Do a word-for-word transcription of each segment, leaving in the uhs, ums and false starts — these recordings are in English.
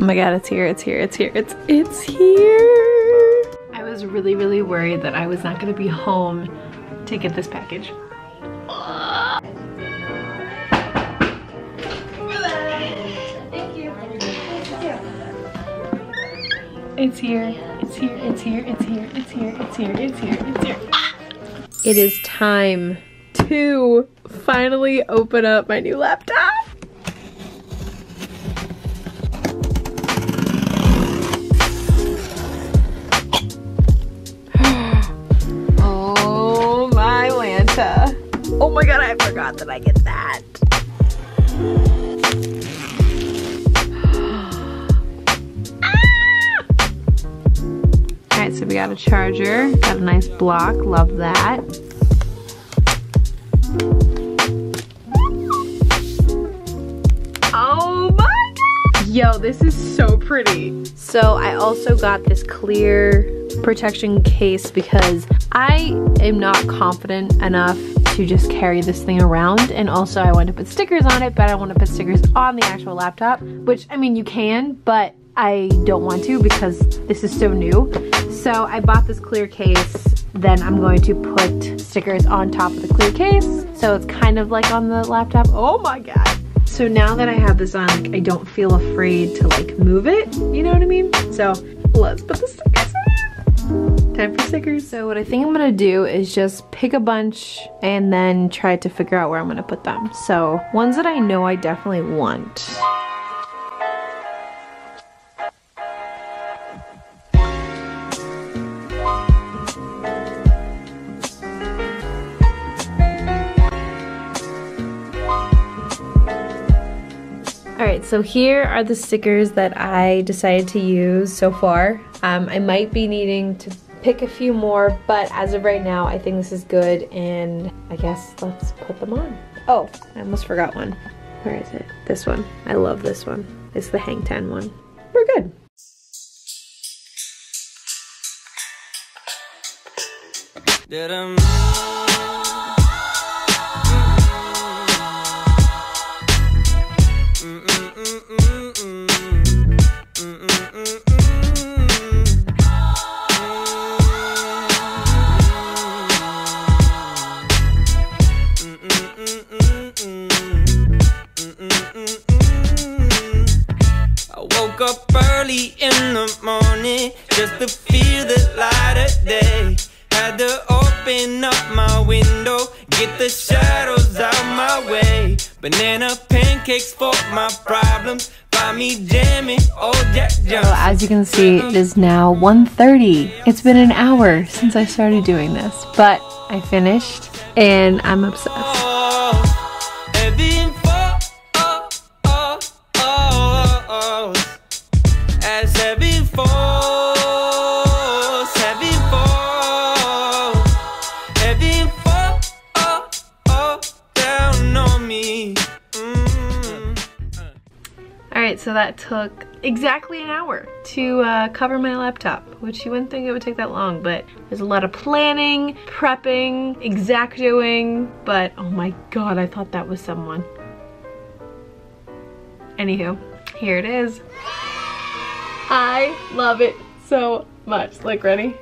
Oh my God, it's here, it's here, it's here, it's, it's here. I was really, really worried that I was not gonna be home to get this package. Ugh. Thank you. It's here, it's here, it's here, it's here, it's here, it's here, it's here, it's here. Ah! It is time to finally open up my new laptop. Oh my God, I forgot that I get that. Ah! All right, so we got a charger, got a nice block, love that. Oh my God! Yo, this is so pretty. So I also got this clear protection case because I am not confident enough to just carry this thing around, and also I want to put stickers on it, but I want to put stickers on the actual laptop, which I mean you can, but I don't want to because this is so new. So I bought this clear case, then I'm going to put stickers on top of the clear case, so it's kind of like on the laptop. Oh my God. So now that I have this on, like, I don't feel afraid to like move it, you know what I mean? So let's put the stickers on. Time for stickers. So what I think I'm gonna do is just pick a bunch and then try to figure out where I'm gonna put them. So ones that I know I definitely want. Alright, so here are the stickers that I decided to use so far. Um, I might be needing to pick a few more, but as of right now, I think this is good, and I guess let's put them on. Oh, I almost forgot one. Where is it? This one. I love this one. It's the Hang Ten one. We're good. Did I up early in the morning just to feel the light of day. Had to open up my window, get the shadows out my way. Banana pancakes for my problems, find me jamming old Jack Johnson. So as you can see, it is now one thirty. It's been an hour since I started doing this, but I finished and I'm obsessed. So that took exactly an hour to uh, cover my laptop, which you wouldn't think it would take that long, but there's a lot of planning, prepping, exact-doing, but oh my God, I thought that was someone. Anywho, here it is. I love it so much. Look, ready?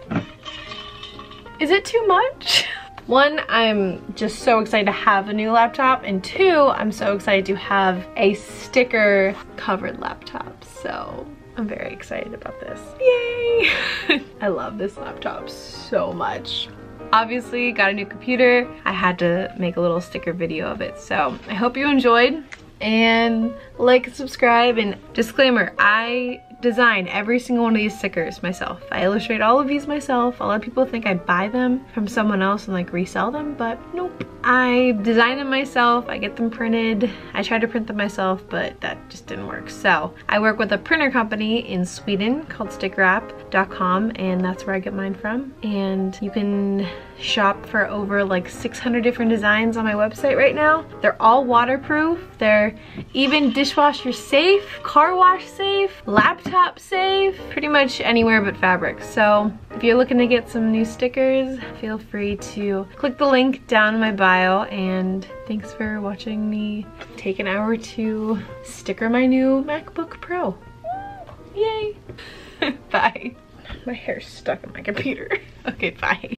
Is it too much? One, I'm just so excited to have a new laptop, and two, I'm so excited to have a sticker covered laptop, so I'm very excited about this. Yay! I love this laptop so much. Obviously, got a new computer. I had to make a little sticker video of it, so I hope you enjoyed, and like and subscribe, and disclaimer, I design every single one of these stickers myself. I illustrate all of these myself. A lot of people think I buy them from someone else and like resell them, but nope. I design them myself, I get them printed. I tried to print them myself, but that just didn't work. So I work with a printer company in Sweden called Sticker App dot com, and that's where I get mine from. And you can shop for over like six hundred different designs on my website right now. They're all waterproof. They're even dishwasher safe, car wash safe, laptop Top safe, pretty much anywhere but fabric. So if you're looking to get some new stickers, feel free to click the link down in my bio, and thanks for watching me take an hour to sticker my new MacBook Pro. Yay. Bye. My hair's stuck in my computer. Okay, bye.